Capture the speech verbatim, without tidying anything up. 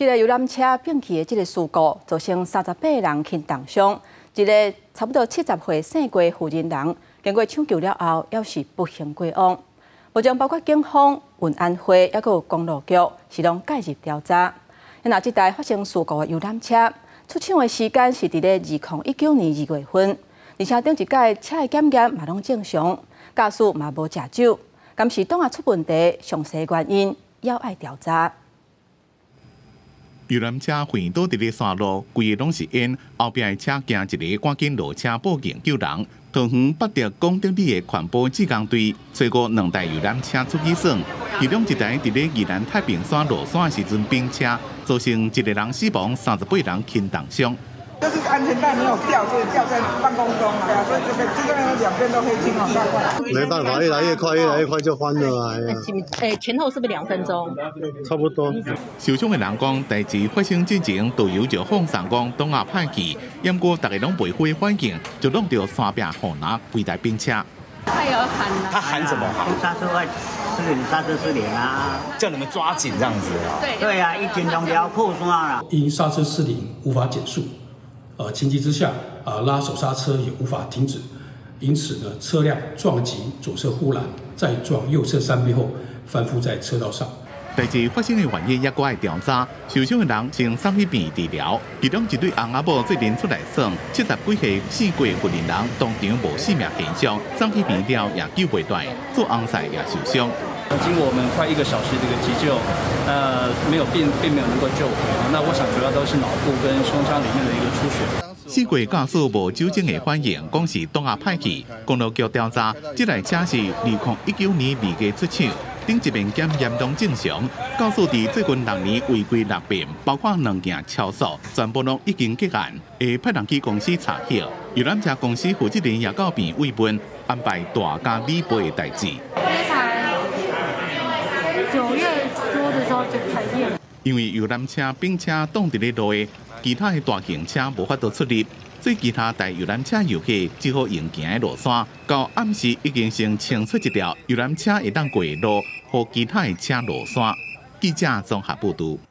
这个游览车并起的这个事故，造成三十八人轻重伤，一个差不多七十岁姓郭的婦人人，经过抢救了后，还是不幸过往。目前包括警方、运安会，还有公路局，是拢介入调查。那这台发生事故的游览车，出厂的时间是伫咧二零一九年二月份，而且顶一届车的检验嘛拢正常，驾驶嘛无食酒。 但是当下出问题，详细原因要爱调查。游览车横倒伫咧山路，规个拢是烟。后边车行一个，赶紧落车报警救人。桃园北德广德里的环保志工队，找过两台游览车出去耍，其中一台伫咧宜兰太平山落山时阵并车，造成一个人死亡，三十八人轻重伤。 就是安全带没有掉，所以掉在半空中嘛、啊，所以这个这个两边都黑青好大块。没办法，越来越快，越来越快就翻了啊！哎，前后是不是两分钟？差不多。受伤的人讲，代志发生之前，导游就放上讲当下派去，因过大家拢袂会反应，就弄到山边河南规台冰车。他有喊啊！他喊什么？刹车快，失灵，刹车失灵啊！叫你们抓紧这样子啊！对对啊，一群同僚破窗了。因刹车失灵，无法减速。 呃，情急之下啊，拉手刹车也无法停止，因此呢，车辆撞击左侧护栏，再撞右侧山壁后，翻覆在车道上。代志发生的原因也搁爱调查，受伤的人先送去病治疗。其中一对翁仔某最近出来耍，七十几岁姓郭的婦人人当场无性命现象，送去病了也救袂断，做翁婿也受伤。经过我们快一个小时这个急救，呃，没有并并没有能够救回。那我想主要都是脑部跟胸腔里面的一个。 四季驾驶无酒精的反应，讲是当下派去。公路局调查，这台车是二零一九年二月出厂，顶一面检验拢正常。驾驶伫最近六年违规六遍，包括两件超速，全部拢已经结案，会派人去公司查获。游览车公司负责人也到边慰问，安排大家理赔的代志。这台九月多的时候就开业，因为游览车、并车挡伫咧路的。 其他的大型车无法度出入，所以其他大游览车游客只好用行的落山。到暗时已经先清出一条游览车会当过的路，予其他的车落山。记者综合报道。